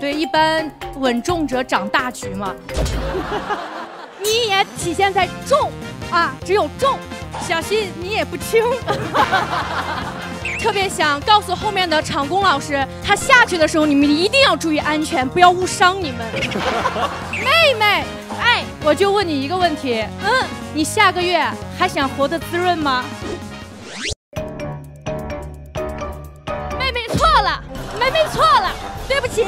对，一般稳重者掌大局嘛。你也体现在重啊，只有重，小心你也不轻。特别想告诉后面的场工老师，他下去的时候你们一定要注意安全，不要误伤你们。妹妹，哎，我就问你一个问题，你下个月还想活得滋润吗？ 妹妹错了，对不起。